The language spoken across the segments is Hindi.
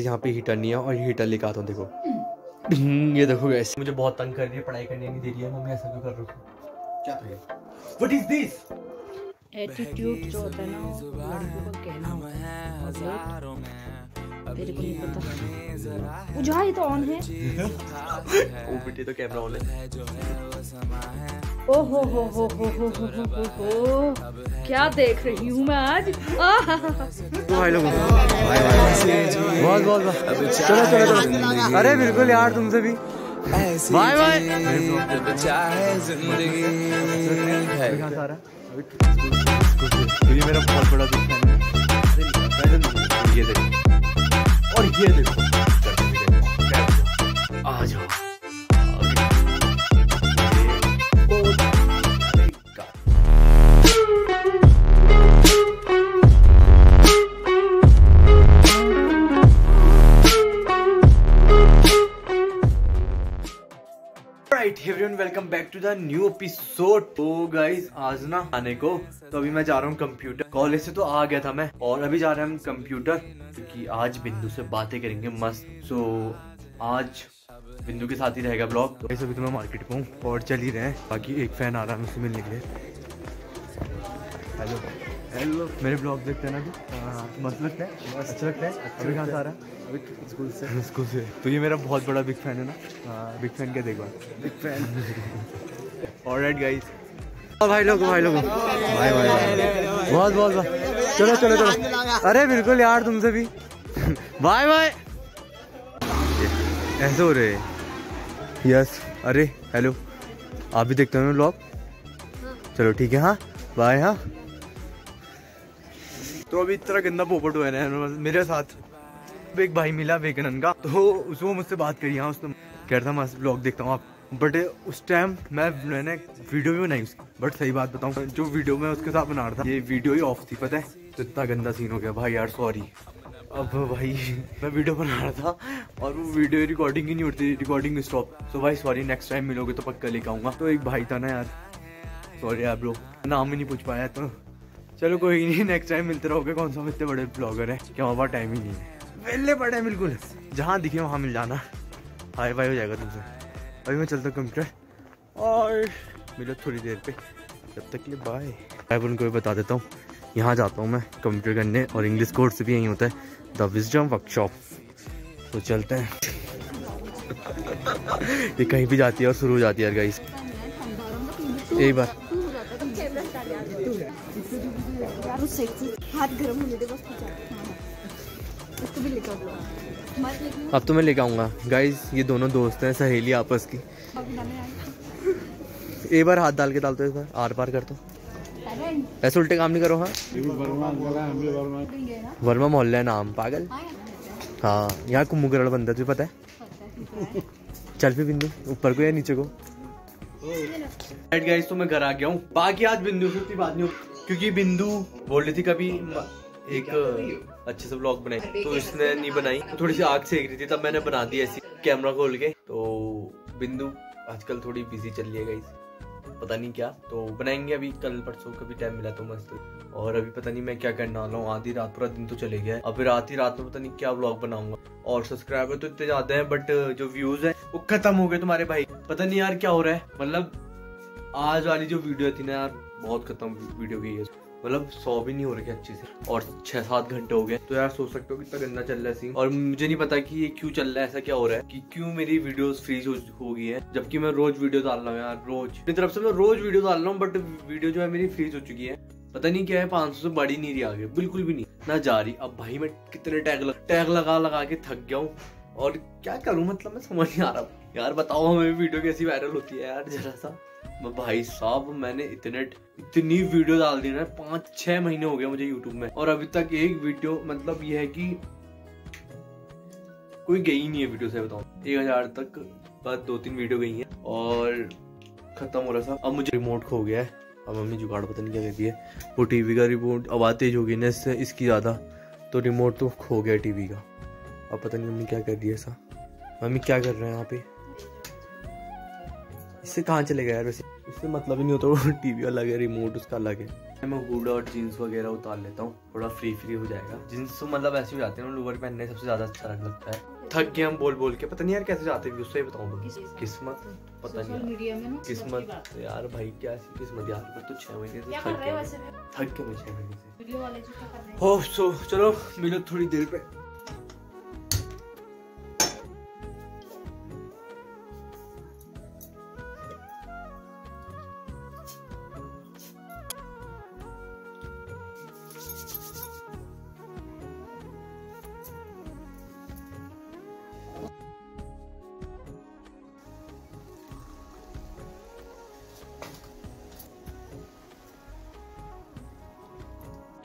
यहाँ पे हीटर नहीं है और हीटर लेकर आता हूँ। देखो ये देखो ऐसे मुझे बहुत तंग कर रही है, पढ़ाई करने नहीं दे रही है मम्मी। ऐसा क्यों कर रही हो? क्या तो है व्हाट इज दिस एटीट्यूड जो होता है ना लड़कों का कहना तेरे को नहीं पता। उजा ये तो ऑन है। ओ बेटे तो कैमरा ऑन है। ओ हो क्या देख रही हूँ मैं आज। भाई लोगों चलो चलो चलो। अरे बिल्कुल यार तुमसे भी बाय बाय। मेरा बहुत बड़ा दुख है और ये देखो आ जाओ। Everyone welcome back to the new episode. तो गाइस आज ना आने को तो अभी मैं जा रहा हूँ कंप्यूटर। कॉलेज से तो आ गया था मैं और अभी जा रहे हैं हम कंप्यूटर क्योंकि आज बिंदु से बातें करेंगे मस्त। सो आज बिंदु के साथ ही रहेगा ब्लॉग। तो अभी तो मैं मार्केट में हूँ और चल ही रहे हैं। बाकी एक फैन आ रहा है मुझसे मिलने के लिए। हेलो हेलो मेरे ब्लॉग देखते हैं ना मस्त लगता है अच्छा लगता है। कहाँ से आ रहा है? स्कूल से। स्कूल से। तो ये मेरा बहुत बड़ा बिग फैन है ना। बिग फैन क्या देखो बिग फैन। ऑलराइट गाइस भाई लोग बहुत बहुत चलो चलो चलो। अरे बिल्कुल यार तुमसे भी बाय बाय। ऐसे हो रहे यस। अरे हेलो आप भी देखते हो व्लॉग? चलो ठीक है हाँ बाय हाँ। तो अभी इतना गंदा पोपट हुआ है मेरे साथ। एक भाई मिला वेगनन का तो उसको मुझसे बात करी। हाँ उसने कह रहा था मैं ब्लॉग देखता हूँ आप। बट उस टाइम मैंने वीडियो भी बनाई उसकी। बट सही बात बताऊँ जो वीडियो मैं उसके साथ बना रहा था ये वीडियो ही ऑफ थी पता है। तो इतना गंदा सीन हो गया भाई यार सॉरी। अब भाई मैं वीडियो बना रहा था और वो वीडियो रिकॉर्डिंग ही नहीं होती रिकॉर्डिंग स्टॉप। तो भाई सॉरी नेक्स्ट टाइम मिलोगे तो पक्का लेके आऊँगा। तो एक भाई था ना यार सॉरी यार ब्रो नाम ही नहीं पूछ पाया। तो चलो कोई नहीं नेक्स्ट टाइम मिलते रहोगे। कौन सा इतने बड़े ब्लॉगर है क्या हमारा टाइम ही नहीं है पहले पड़े बिल्कुल जहाँ दिखे वहाँ मिल जाना। हाई फाई हो जाएगा तुमसे। अभी मैं चलता हूँ कंप्यूटर और मिलो थोड़ी देर पे। तब तक के लिए बाय बाय। उनको भी बता देता हूँ यहाँ जाता हूँ मैं कंप्यूटर करने और इंग्लिश कोर्स भी यहीं होता है द विजडम वर्कशॉप। तो चलते हैं। ये कहीं भी जाती है और शुरू हो जाती है यार गाइस यही बात। अब तो मैं लेके आऊँगा गाइज। ये दोनों दोस्त हैं सहेली आपस की। एक बार हाथ डाल के डालते हो इस बार आर पार कर दो। ऐसे उल्टे काम नहीं करो। हाँ वर्मा मोहल्ला है नाम पागल। हाँ यहाँ कुम्भकरण बनता है तुझे पता है। चल फिर बिंदु ऊपर को या नीचे को। गाइज तो मैं घर आ गया हूँ। बाकी आज बिंदु से इतनी बात नहीं हो क्योंकि बिंदु बोल रही थी कभी एक अच्छे से ब्लॉग बनाई तो इसने नहीं बनाई। थोड़ी सी आग सेक रही थी तब मैंने बना दी ऐसी कैमरा खोल के। तो बिंदु आजकल थोड़ी बिजी चल रही है गाइस पता नहीं क्या। तो बनाएंगे अभी कल परसों कभी टाइम मिला तो मस्त। और अभी पता नहीं मैं क्या करने वाला हूँ। आधी रात पूरा दिन तो चले गया है अभी रात ही रात में पता नहीं क्या ब्लॉग बनाऊंगा। और सब्सक्राइबर तो इतने ज्यादा है बट जो व्यूज है वो खत्म हो गए तुम्हारे भाई। पता नहीं यार क्या हो रहा है। मतलब आज वाली जो वीडियो थी ना यार बहुत खत्म वीडियो गई है। मतलब 100 भी नहीं हो रखे अच्छे से और 6-7 घंटे हो गए। तो यार सोच सकते हो कितना गंदा चल रहा है सीन। और मुझे नहीं पता कि ये क्यों चल रहा है ऐसा क्या हो रहा है कि क्यों मेरी वीडियोस फ्रीज हो गई है जबकि मैं रोज वीडियो डाल रहा हूँ यार रोज अपनी तरफ से मैं रोज वीडियो डाल रहा हूँ। बट वीडियो जो है मेरी फ्रीज हो चुकी है पता नहीं क्या है। 500 से बढ़ी नहीं रही आगे बिल्कुल भी नहीं ना जा रही। अब भाई मैं कितने टैग लगा के थक गया हूँ और क्या करूँ मतलब मैं समझ नहीं आ रहा हूँ यार। बताओ हमें वीडियो कैसी वायरल होती है यार जरा सा। भाई साहब मैंने इतनी वीडियो डाल दी ना 5-6 महीने हो गए मुझे यूट्यूब में और अभी तक एक वीडियो मतलब ये है कि कोई गई नहीं है वीडियो से बताऊं 1000 तक बस 2-3 वीडियो गई है और खत्म हो रहा था। अब मुझे रिमोट खो गया है अब मम्मी जुगाड़ पता नहीं क्या करती है। वो टीवी का रिमोट आवाज तेज होगी ना इससे इसकी ज्यादा। तो रिमोट तो खो गया टीवी का। अब पता नहीं मम्मी क्या कर रही है ऐसा। मम्मी क्या कर रहे हैं यहाँ पे? इससे कहाँ चले गए यार वैसे इससे मतलब ही नहीं होता। वो टीवी अलग है रिमोट उसका अलग है। मैं हुड और जीन्स वगैरह उतार लेता हूँ, थोड़ा फ्री हो जाएगा। जीन्स तो मतलब ऐसे हो जाते हैं ना, लोअर पहनने सबसे ज्यादा अच्छा लगता है। थक गया हम बोल के, पता नहीं यार कैसे जाते हैं उससे ही बताऊँ। किस्मत पता नहीं, किस्मत यार भाई क्या किस्मत यार। मैं तो 6 महीने से थक गया, मैं 6 महीने से हो। सो चलो मिलो थोड़ी देर पे।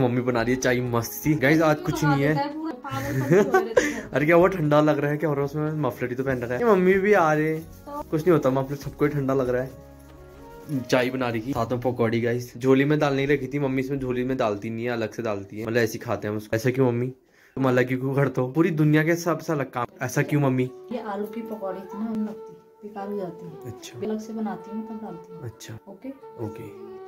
मम्मी बना रही है चाय मस्त सी। गाइस आज कुछ नहीं है। अरे क्या वो ठंडा लग रहा है क्या? और उसमें मफलर ही तो पहन रखा है। मम्मी भी आ रहे तो। कुछ नहीं होता, मफलर सबको ठंडा लग रहा है। चाय बना रही थी, साथ में पकौड़ी। गाइस झोली में दाल नहीं रखी थी मम्मी, इसमें झोली में डालती नहीं है, अलग से डालती है। मतलब ऐसी खाते हैं उसको। ऐसा क्यों मम्मी? तुम अलग क्यों करते हो? पूरी दुनिया के सबसे अलग काम, ऐसा क्यों मम्मी? ये आलू की पकौड़ी थी ना, बेकार हो जाती है। अच्छा, अलग से बनाती हूं तब डालती हूं। अच्छा ओके।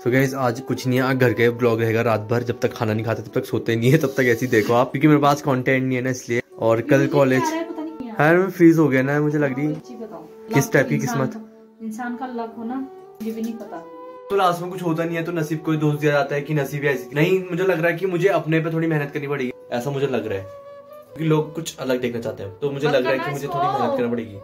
सो गाइस आज कुछ नहीं है, घर का ब्लॉग रहेगा रात भर। जब तक खाना नहीं खाते तब तक सोते नहीं है, तब तक ऐसे ही देखो आप, क्योंकि मेरे पास कंटेंट नहीं है ना इसलिए। और कल कॉलेज है, मैं फ्रीज हो गया ना, मुझे लग रही किस टाइप की किस्मत। इंसान का लक होना मुझे भी नहीं पता। तो लास्ट में कुछ होता नहीं है तो नसीब को दोष दिया जाता है कि नसीब ऐसी नहीं। मुझे लग रहा है कि मुझे अपने पे थोड़ी मेहनत करनी पड़ेगी, ऐसा मुझे लग रहा है, क्योंकि लोग कुछ अलग देखना चाहते हैं। तो मुझे लग रहा है कि मुझे थोड़ी मेहनत करनी पड़ेगी।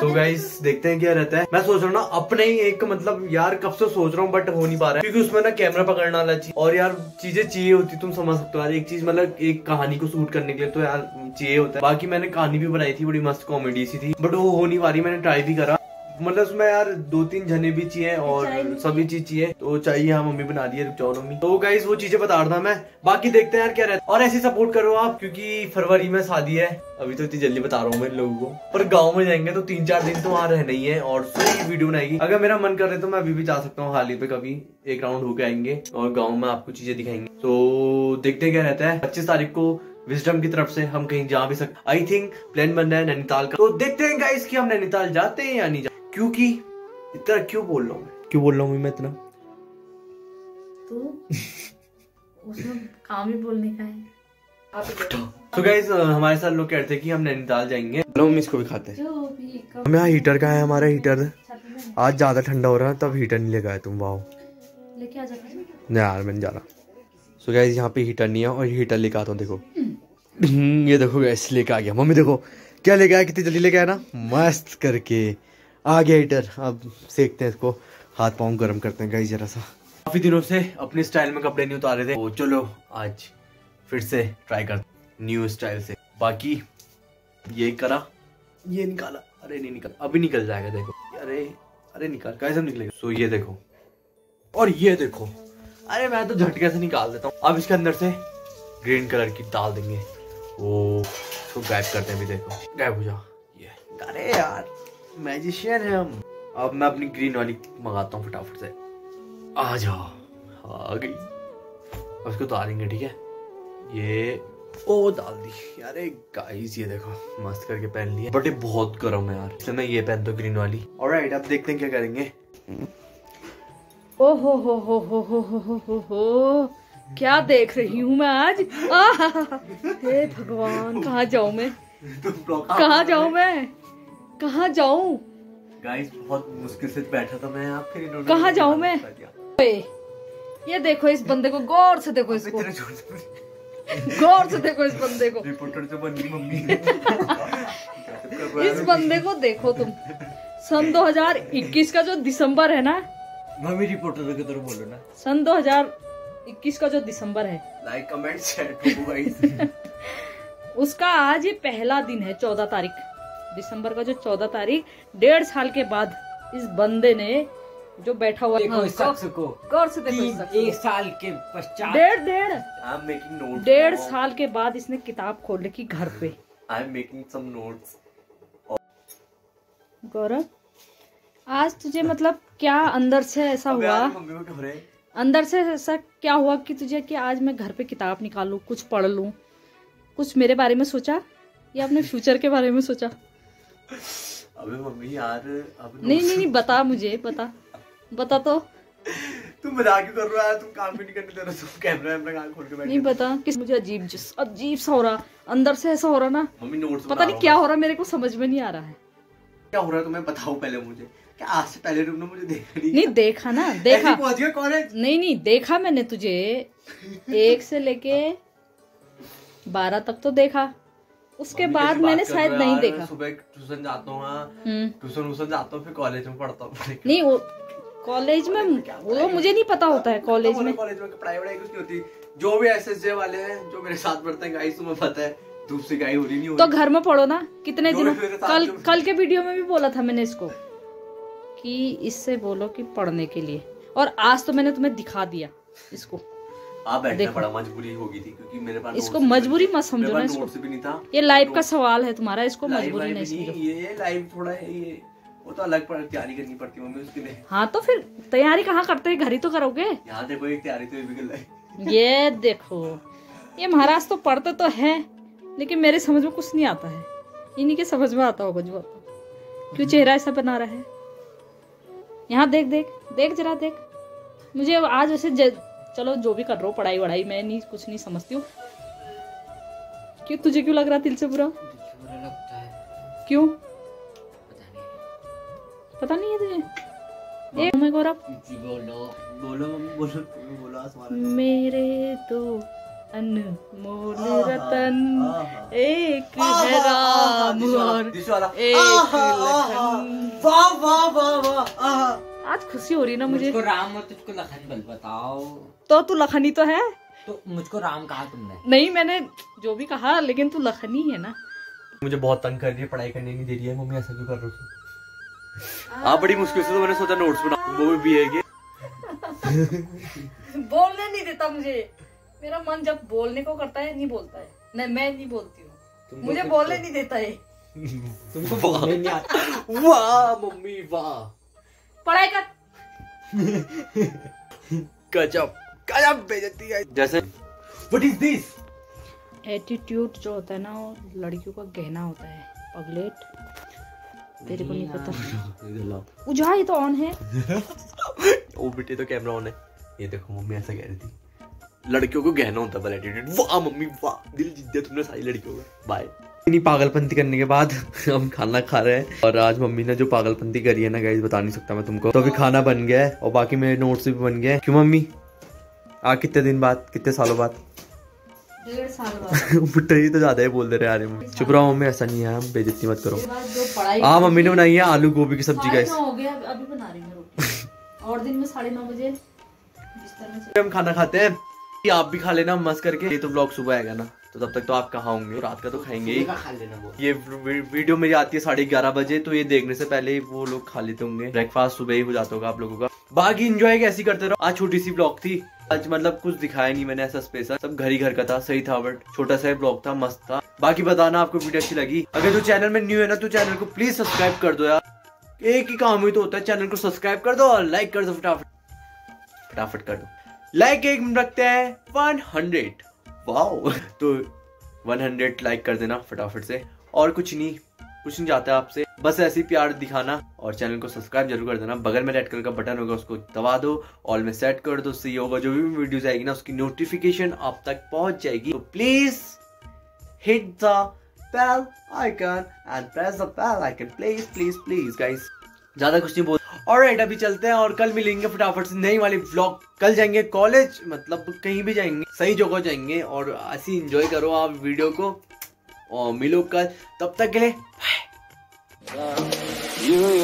सो गाइस देखते हैं क्या रहता है। मैं सोच रहा हूँ ना अपने ही एक, मतलब यार कब से सोच रहा हूँ बट हो नहीं पा रहा है, क्योंकि उसमें ना कैमरा पकड़ना वाला चाहिए और यार चीजें चाहिए होती, तुम समझ सकते हो यार। एक चीज मतलब एक कहानी को शूट करने के लिए तो यार चाहिए होता है। बाकी मैंने कहानी भी बनाई थी, बड़ी मस्त कॉमेडी सी थी, बट वो हो नहीं पा रही। मैंने ट्राई भी करा, मतलब उसमें यार 2-3 जने भी चाहिए और सभी चीज चाहिए। तो चाहिए हाँ, मम्मी बना रही है चाउन मम्मी। तो गाइस वो चीजें बता रहा था मैं। बाकी देखते हैं यार क्या रहता है। और ऐसे सपोर्ट करो आप, क्योंकि फरवरी में शादी है। अभी तो इतनी जल्दी बता रहा हूँ मैं लोगों को, पर गांव में जाएंगे तो 3-4 दिन तो वहाँ रहना ही है। और सही वीडियो बनाएगी, अगर मेरा मन कर रहे तो मैं अभी भी जा सकता हूँ हाल ही पे, कभी एक राउंड होके आएंगे और गाँव में आपको चीजें दिखाएंगे। तो देखते क्या रहता है। 25 तारीख को विजडम की तरफ से हम कहीं जा भी सकते, आई थिंक प्लान बन रहा है नैनीताल का। तो देखते हैं गाइस कि हम नैनीताल जाते हैं या नहीं जाते, क्योंकि इतना क्यों बोल रहा हूँ मैं इतना। तो उसमें काम ही बोलने का है। तो गाइस हमारे साथ लोग कहते हैं कि हम नैनीताल जाएंगे। चलो हम इसको भी खाते हैं। हम यहाँ हीटर का है, हमारा हीटर आज ज्यादा ठंडा हो रहा है, तब हीटर नहीं लेके आए तुम। वाओ लेके आ जाते नहीं यार, मैं नहीं जा रहा। सो गाइस यहाँ पे हीटर नहीं है और हीटर लेके आता हूँ। देखो ये देखो गाइस लेके आ गया। मम्मी देखो क्या लेके आया, कितनी जल्दी लेके आया ना, मस्त करके आ गया हीटर। अब सेकते हैं इसको, हाथ पाँव गर्म करते हैं गाइस जरा सा। काफी दिनों से अपने स्टाइल में कपड़े नहीं उतारे थे, तो चलो आज फिर से ट्राई करते न्यू स्टाइल से। बाकी ये करा, ये निकाला, अरे नहीं निकल, अभी निकल जाएगा देखो। अरे निकाल, कैसे निकलेगा? सो ये देखो और ये देखो, अरे मैं तो झटके से निकाल देता हूँ। अब इसके अंदर से ग्रीन कलर की डाल देंगे, वो उसको गायब करते हैं। अभी देखो गायब हो जा। ये अरे यार मैजिशियन है हम। अब मैं अपनी ग्रीन वाली मंगाता हूँ फटाफट से। आ जा, आ गई। उसको उतारेंगे ठीक है। ये ओ डाल दी। अरे गाइस ये देखो मस्त करके पहन लिया, बट ये बहुत गर्म है यार, इसलिए मैं ये पहनता हूँ ग्रीन वाली। ऑलराइट अब देखते हैं क्या करेंगे। ओ हो क्या देख रही हूँ मैं आज। हे भगवान कहाँ जाऊँ मैं, कहाँ जाऊं? गाइस बहुत मुश्किल से बैठा था मैं यहाँ, फिर इन्होंने कहाँ जाऊं मैं? ये देखो इस बंदे को, गौर से देखो इसको, गौर से देखो इस बंदे को। रिपोर्टर जो बनी मम्मी। इस बंदे को देखो तुम। सन 2021 का जो दिसंबर है ना, मम्मी रिपोर्टर की तरह बोलो ना, सन 2021 का जो दिसंबर है, लाइक कमेंट शेयर, उसका आज ये पहला दिन है। 14 तारीख दिसंबर का, जो 14 तारीख, 1.5 साल के बाद इस बंदे ने जो बैठा हुआ देखो शख्स को गौर से देखो। 1 साल के पश्चात डेढ़ साल के बाद इसने किताब खोल रखी घर पे। I am making some notes. Gaurav आज तुझे मतलब क्या अंदर से ऐसा हुआ, अंदर से ऐसा क्या हुआ कि तुझे कि आज मैं घर पे किताब निकालूं, कुछ पढ़ लूं, कुछ मेरे बारे में सोचा या अपने फ्यूचर के बारे में सोचा? अबे मम्मी यार अब नहीं बता, मुझे बता तो। तुम मजाक कर रहा है, तुम काम भी नहीं करने दे रहे, तुम कैमरा वैमरा खोल के बैठे। नहीं पता किस मुझे अजीब सा हो रहा अंदर से, ऐसा हो रहा ना मम्मी नोट्स पता नहीं क्या हो रहा, मेरे को समझ में नहीं आ रहा है क्या हो रहा है। तुम्हें बताओ पहले मुझे, क्या आज से पहले तुमने मुझे देखा नहीं? देखा ना, देखा पहुंच गया कॉलेज। नहीं नहीं देखा मैंने तुझे 1 से लेके 12 तक तो देखा, उसके बाद मैंने शायद नहीं देखा। सुबह ट्यूशन जाता हूँ, ट्यूशन जाता हूँ, फिर कॉलेज में पढ़ता हूँ। नहीं वो कॉलेज में वो मुझे नहीं पता होता है, कॉलेज में पढ़ाई वढ़ाई कुछ नहीं होती। जो भी एसएसजे वाले हैं जो मेरे साथ पढ़ते हैं गाइस, तुम्हें पता है धूप से गाई हो रही नहीं हो तो घर में पढ़ो ना। कितने दिनों कल के वीडियो में भी बोला था मैंने इसको कि इससे बोलो कि पढ़ने के लिए, और आज तो मैंने तुम्हें दिखा दिया इसको। बड़ा मजबूरी होगी थी क्योंकि मेरे पास इसको मजबूरी मत समझो ना, इसको भी नहीं था। ये लाइफ का सवाल है तुम्हारा, इसको मजबूरी नहीं समझो। ये लाइफ थोड़ा है, ये वो तो अलग तैयारी करनी पड़ती है मम्मी उसके लिए। हाँ तो फिर तैयारी कहाँ करते हैं, घर ही तो करोगे। यहाँ देखो एक तैयारी तो बिगड़, ये देखो ये महाराज तो पढ़ते तो है लेकिन मेरे समझ में कुछ नहीं आता है, इन्हीं के समझ में आता होगा जो आता। क्यों चेहरा ऐसा बना रहा है? यहाँ देख देख देख जरा देख। मुझे आज वैसे चलो जो भी कर रहा हूँ पढ़ाई वढ़ाई मैं नहीं कुछ नहीं समझती हूँ। क्यों तुझे क्यों लग रहा दिल से बुरा? बुरा लगता है क्यों? पता नहीं है तुझे। एक बोलो बोलो बोलो मेरे तो अनमोल रतन एक है राम और एक लखन। वाह वाह वाह वाह, आज खुशी हो रही ना मुझे। मुझको राम और तुझको लखन बल बताओ। तो तू लखनी तो है। तो मुझको राम कहा तुमने? नहीं मैंने जो भी कहा लेकिन तू लखनी है ना। मुझे बहुत तंग कर रही है, पढ़ाई करने नहीं दे रही है मम्मी, ऐसा क्यों कर रही हो? आप बड़ी मुश्किल से तो मैंने सोचा नोट्स बना, वो भी है बोलने नहीं देता मुझे। मेरा मन जब बोलने को करता है नहीं बोलता है, नहीं मैं नहीं बोलती हूँ, मुझे बोलने नहीं देता है। तुमको बोलने नहीं आता? वाह मम्मी वाह, पढ़ाई कर। गजब गजब बेइज्जती है। जैसे व्हाट इज दिस एटीट्यूड जो होता है ना वो लड़कियों का गहना होता है। पगलेट तेरे को नहीं पता उजा, ये तो ऑन है। ओ बेटे तो कैमरा ऑन है। ये देखो मम्मी ऐसा कह रही थी, लड़कियों को गहना होता है एटीट्यूड। वाह मम्मी वाह, दिल जीत दिया तुमने सारी लड़कियों का। बाय। इतनी पागलपंती करने के बाद हम खाना खा रहे हैं, और आज मम्मी ने जो पागलपंती करी है ना गाइस बता नहीं सकता मैं तुमको। तो अभी खाना बन गया है और बाकी मेरे नोट्स भी बन गए हैं। क्यों मम्मी आ कितने दिन बाद, कितने सालों बाद? 1.5 साल बाद। ही तो ज्यादा ही बोल दे रहे यार मम्मी। चुप रहा मम्मी, ऐसा नहीं है, हम बेइज्जती मत करो। हाँ मम्मी ने बनाई है आलू गोभी की सब्जी गाइस, अभी बना रही हूं। और दिन में 9:30 बजे हम खाना खाते हैं। आप भी खा लेना मस्त करके, ये तो ब्लॉग सुबह आएगा ना तो तब तक तो आप कहाँ होंगे, रात का तो खाएंगे ही। खा लेना वो, ये वीडियो मेरी आती है 11:30 बजे, तो ये देखने से पहले ही वो लोग खा लेते होंगे, ब्रेकफास्ट सुबह ही हो जाता होगा आप लोगों का। बाकी एंजॉय कैसी करते रहो। आज छोटी सी ब्लॉग थी, आज मतलब कुछ दिखाया नहीं मैंने ऐसा स्पेशल, सब घर ही घर का था। सही था बट छोटा सा ब्लॉग था, मस्त था। बाकी बताना आपको वीडियो अच्छी लगी। अगर जो चैनल में न्यू है ना तो चैनल को प्लीज सब्सक्राइब कर दो यार, एक ही काम ही तो होता है, चैनल को सब्सक्राइब कर दो और लाइक कर दो फटाफट फटाफट कर दो। लाइक एक रखते हैं 100, वाओ तो 100 लाइक कर देना फटाफट से। और कुछ नहीं चाहता आपसे, बस ऐसे ही प्यार दिखाना और चैनल को सब्सक्राइब जरूर कर देना। बगल में रेड कलर का बटन होगा उसको दबा दो, ऑल में सेट कर दो, सही होगा। जो भी वीडियोस आएगी ना उसकी नोटिफिकेशन आप तक पहुंच जाएगी। तो please hit the bell icon and press the bell icon please please please guys. ज्यादा कुछ नहीं बोल, ऑलराइट अभी चलते हैं और कल मिलेंगे फटाफट से नई वाली व्लॉग। कल जाएंगे कॉलेज, मतलब कहीं भी जाएंगे, सही जगह जाएंगे, और ऐसे एंजॉय करो आप वीडियो को। और मिलो कल, तब तक के लिए बाय।